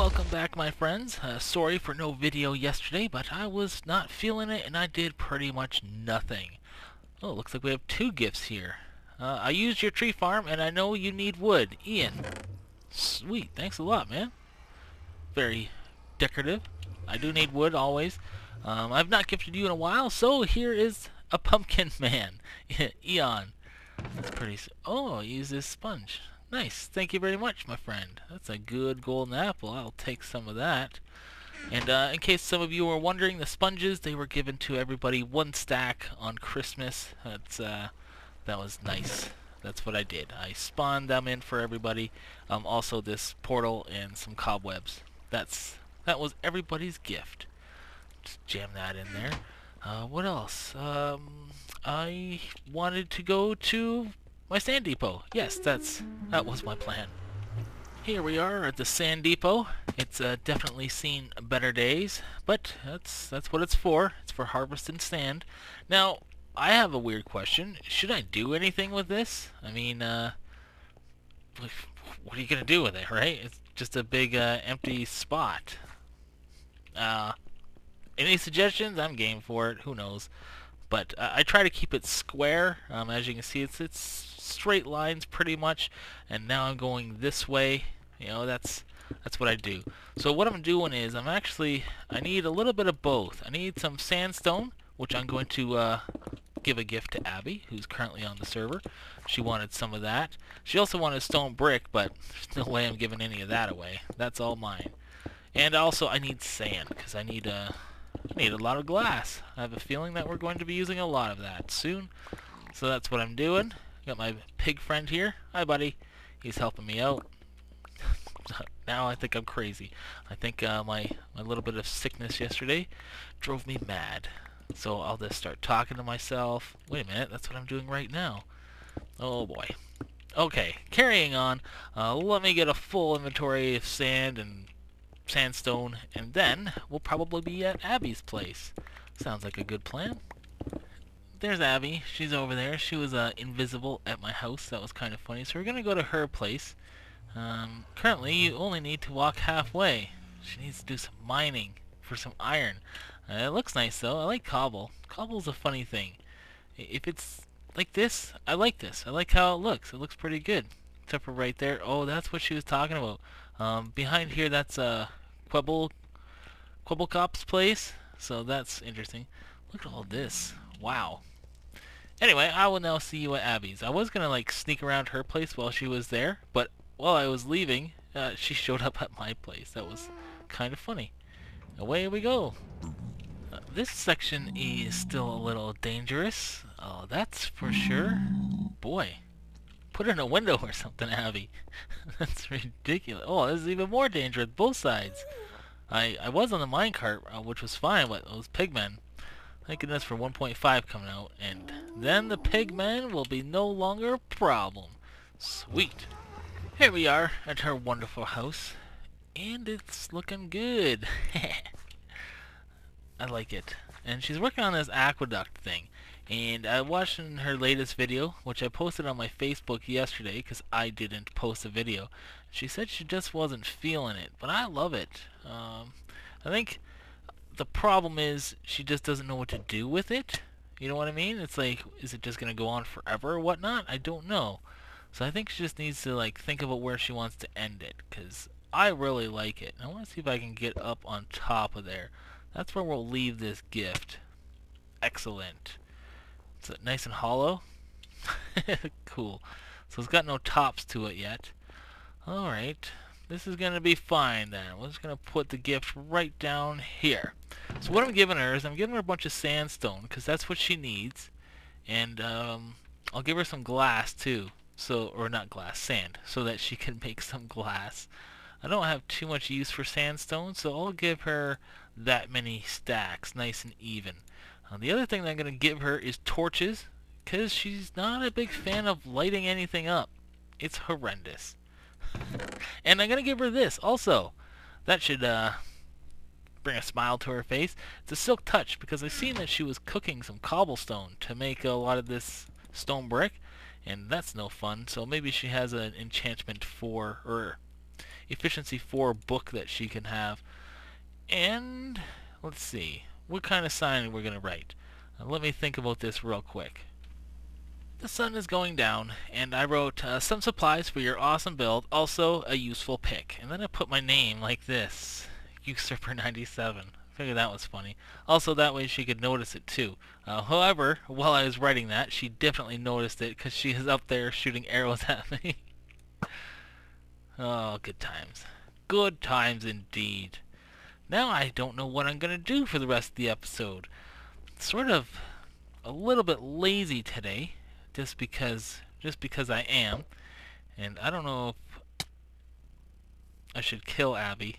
Welcome back, my friends. Sorry for no video yesterday, but I was not feeling it and I did pretty much nothing. Oh, looks like we have two gifts here. I used your tree farm and I know you need wood. Ian. Sweet, thanks a lot, man. Very decorative. I do need wood always. I've not gifted you in a while, so here is a pumpkin man. Eion. That's pretty... Oh, use this sponge. Nice. Thank you very much, my friend. That's a good golden apple. I'll take some of that. And in case some of you were wondering, the sponges, they were given to everybody one stack on Christmas. That's that was nice. That's what I did. I spawned them in for everybody. Also this portal and some cobwebs. That was everybody's gift. Just jam that in there. What else? I wanted to go to my sand depot. Yes, that was my plan. Here we are at the sand depot. It's definitely seen better days, but that's what it's for. It's for harvesting sand. Now, I have a weird question. Should I do anything with this? I mean, what are you gonna do with it, right? It's just a big empty spot. Any suggestions? I'm game for it. Who knows? But I try to keep it square. As you can see, it's straight lines pretty much, and now I'm going this way. You know, that's what I do. So what I'm doing is I need a little bit of both. I need some sandstone, which I'm going to give a gift to Abi, who's currently on the server. She wanted some of that. She also wanted stone brick, but there's no way I'm giving any of that away. That's all mine. And also I need sand because I need a lot of glass. I have a feeling that we're going to be using a lot of that soon. So that's what I'm doing. Got my pig friend here. Hi, buddy. He's helping me out. Now I think I'm crazy. I think my little bit of sickness yesterday drove me mad. So I'll just start talking to myself. Wait a minute, that's what I'm doing right now. Oh boy. Okay, carrying on. Let me get a full inventory of sand and sandstone, and then we'll probably be at Abby's place. Sounds like a good plan. There's Abi. She's over there. She was invisible at my house. That was kind of funny. So we're gonna go to her place. Currently, you only need to walk halfway. She needs to do some mining for some iron. It looks nice though. I like cobble. Cobble's a funny thing. If it's like this, I like this. I like how it looks. It looks pretty good. Except for right there. Oh, that's what she was talking about. Behind here, that's Kwebbelkop's place. So that's interesting. Look at all this. Wow. Anyway, I will now see you at Abby's. I was gonna like sneak around her place while she was there, but while I was leaving, she showed up at my place. That was kind of funny. Away we go. This section is still a little dangerous. Oh, that's for sure. Boy, put in a window or something, Abby. That's ridiculous. Oh, this is even more dangerous. Both sides. I was on the minecart, which was fine, but those pigmen. Thank goodness for 1.5 coming out, and then the pigmen will be no longer a problem. Sweet. Here we are at her wonderful house, and it's looking good. I like it. And she's working on this aqueduct thing, and I watched in her latest video, which I posted on my Facebook yesterday because I didn't post a video. She said she just wasn't feeling it, but I love it. I think the problem is she just doesn't know what to do with it. You know what I mean? It's like, is it just gonna go on forever or whatnot? I don't know. So I think she just needs to like think about where she wants to end it, because I really like it. And I want to see if I can get up on top of there. That's where we'll leave this gift. Excellent. It's nice and hollow. Cool. So it's got no tops to it yet. Alright. This is going to be fine then. We're just going to put the gift right down here. So what I'm giving her is I'm giving her a bunch of sandstone because that's what she needs. And I'll give her some glass too. So, or not glass, sand. So that she can make some glass. I don't have too much use for sandstone, so I'll give her that many stacks, nice and even. The other thing that I'm going to give her is torches because she's not a big fan of lighting anything up. It's horrendous. And I'm gonna give her this also. That should bring a smile to her face. It's a silk touch because I've seen that she was cooking some cobblestone to make a lot of this stone brick, and that's no fun. So maybe she has an enchantment for, or efficiency 4 book that she can have. And let's see what kind of sign we're gonna write. Let me think about this real quick. The sun is going down, and I wrote some supplies for your awesome build, also a useful pick. And then I put my name like this, Usurper97. Figured that was funny. Also, that way she could notice it too. However, while I was writing that, she definitely noticed it because she is up there shooting arrows at me. Oh, good times. Good times indeed. Now I don't know what I'm gonna do for the rest of the episode. Sort of a little bit lazy today, just because I am, and I don't know if I should kill Abby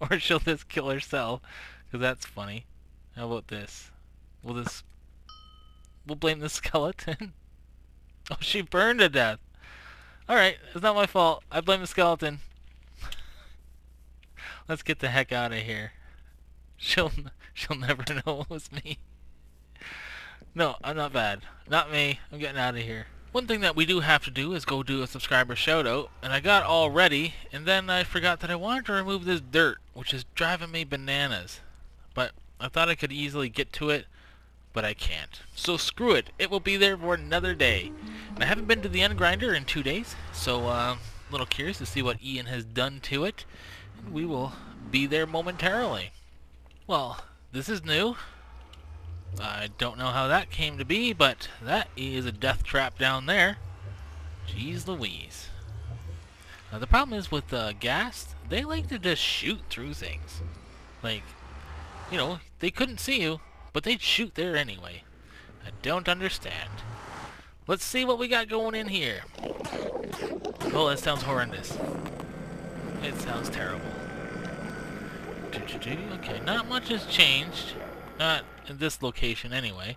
or she'll just kill herself, because that's funny. How about this? We'll blame the skeleton. Oh, she burned to death. Alright, it's not my fault. I blame the skeleton. Let's get the heck out of here. She'll never know it was me. No, I'm not bad. Not me. I'm getting out of here. One thing that we do have to do is go do a subscriber shoutout, and I got all ready, and then I forgot that I wanted to remove this dirt, which is driving me bananas. But I thought I could easily get to it, but I can't. So screw it. It will be there for another day. And I haven't been to the End Grinder in 2 days, so I'm a little curious to see what Eion has done to it. And we will be there momentarily. Well, this is new. I don't know how that came to be, but that is a death trap down there. Jeez Louise. Now, the problem is with ghast, they like to just shoot through things. Like, you know, they couldn't see you, but they'd shoot there anyway. I don't understand. Let's see what we got going in here. Oh, that sounds horrendous. It sounds terrible. Okay, not much has changed. Not in this location, anyway.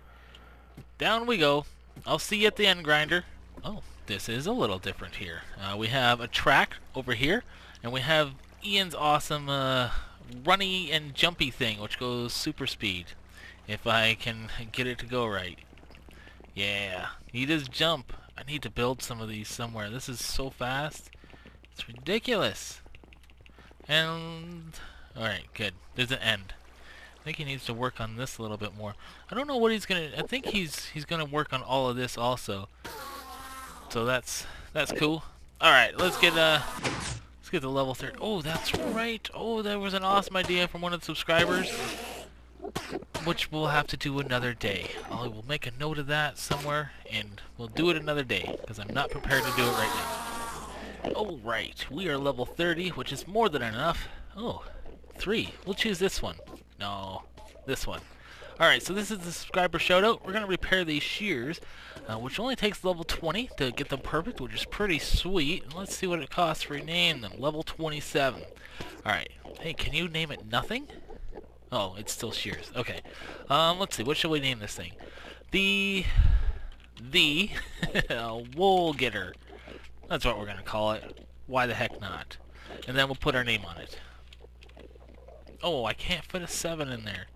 Down we go. I'll see you at the End Grinder. Oh, this is a little different here. We have a track over here, and we have Eion's awesome runny and jumpy thing, which goes super speed. If I can get it to go right. Yeah, he does jump. I need to build some of these somewhere. This is so fast. It's ridiculous. And... alright, good. There's an end. I think he needs to work on this a little bit more. I don't know what he's gonna... I think he's gonna work on all of this also. So that's cool. All right, let's get to level 30. Oh, that's right. Oh, there was an awesome idea from one of the subscribers, which we'll have to do another day. I will make a note of that somewhere, and we'll do it another day because I'm not prepared to do it right now. All right, we are level 30, which is more than enough. Oh, 3. We'll choose this one. No, this one. Alright, so this is the subscriber shoutout. We're going to repair these shears, which only takes level 20 to get them perfect, which is pretty sweet. And let's see what it costs to rename them. Level 27. Alright. Hey, can you name it nothing? Oh, it's still shears. Okay. Let's see. What should we name this thing? The Woolgetter. That's what we're going to call it. Why the heck not? And then we'll put our name on it. Oh, I can't fit a 7 in there.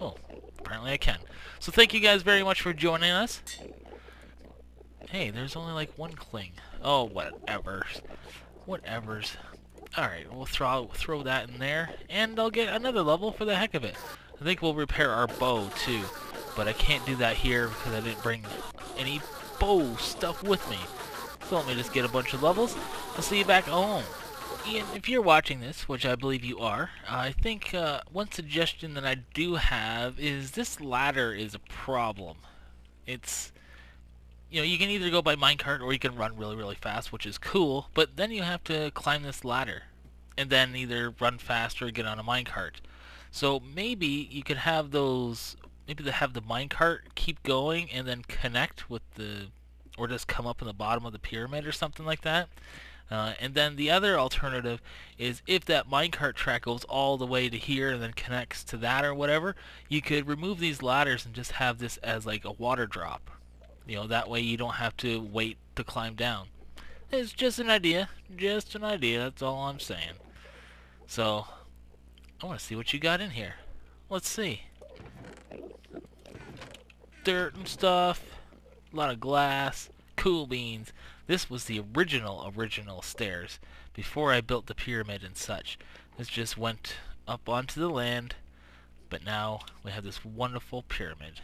Oh, apparently I can. So thank you guys very much for joining us. Hey, there's only like one cling. Oh, whatever. Whatevers. Alright, we'll throw that in there. And I'll get another level for the heck of it. I think we'll repair our bow too. But I can't do that here because I didn't bring any bow stuff with me. So let me just get a bunch of levels. I'll see you back at home. Eion, if you're watching this, which I believe you are, I think one suggestion that I do have is this ladder is a problem. It's, you know, you can either go by minecart or you can run really, really fast, which is cool, but then you have to climb this ladder and then either run fast or get on a minecart. So maybe you could have those, maybe they have the minecart keep going and then connect with the, or just come up in the bottom of the pyramid or something like that. And then the other alternative is if that minecart track goes all the way to here and then connects to that or whatever, you could remove these ladders and just have this as like a water drop. You know, that way you don't have to wait to climb down. It's just an idea. Just an idea. That's all I'm saying. So, I want to see what you got in here. Let's see. Dirt and stuff. A lot of glass. Cool beans. This was the original stairs, before I built the pyramid and such. This just went up onto the land, but now we have this wonderful pyramid.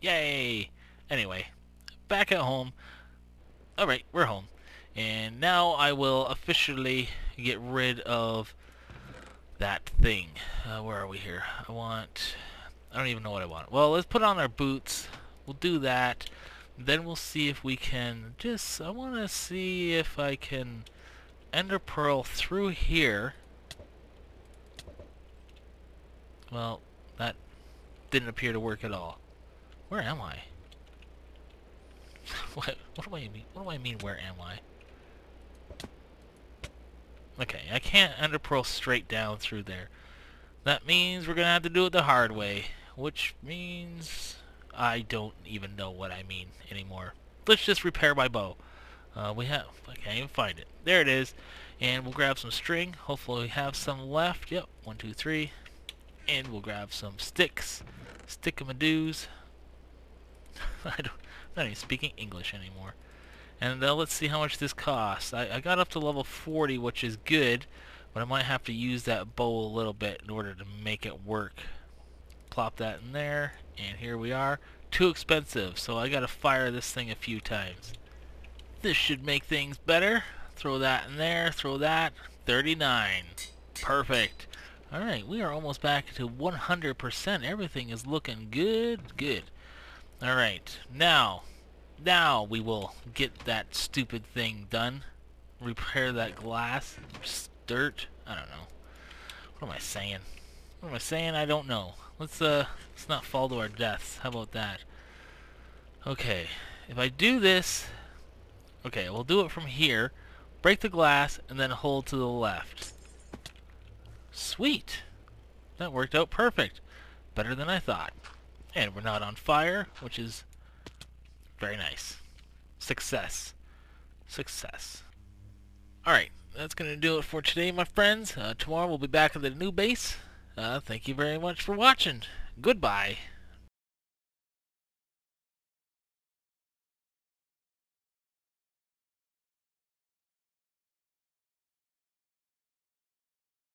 Yay! Anyway, back at home. Alright, we're home. And now I will officially get rid of that thing. Where are we here? I don't even know what I want. Well, let's put on our boots. We'll do that. Then we'll see if we can I want to see if I can ender pearl through here. Well, that didn't appear to work at all. Where am I? What do I mean? What do I mean, where am I? Okay, I can't ender pearl straight down through there. That means we're going to have to do it the hard way, which means I don't even know what I mean anymore. Let's just repair my bow. I can't even find it. There it is. And we'll grab some string. Hopefully we have some left. Yep, 1, 2, 3. And we'll grab some sticks. Stick-a-ma-doos. I'm not even speaking English anymore. And let's see how much this costs. I got up to level 40, which is good, but I might have to use that bow a little bit in order to make it work. Plop that in there, and here we are. Too expensive, so I gotta fire this thing a few times. This should make things better. Throw that in there, throw that. 39. Perfect. Alright, we are almost back to 100%. Everything is looking good, good. Alright, now we will get that stupid thing done. Repair that glass, dirt, I don't know. What am I saying? What am I saying? I don't know. Let's not fall to our deaths. How about that? Okay, if I do this, okay, we'll do it from here. Break the glass and then hold to the left. Sweet! That worked out perfect. Better than I thought. And we're not on fire, which is very nice. Success. Success. Alright, that's going to do it for today, my friends. Tomorrow we'll be back at the new base. Thank you very much for watching. Goodbye.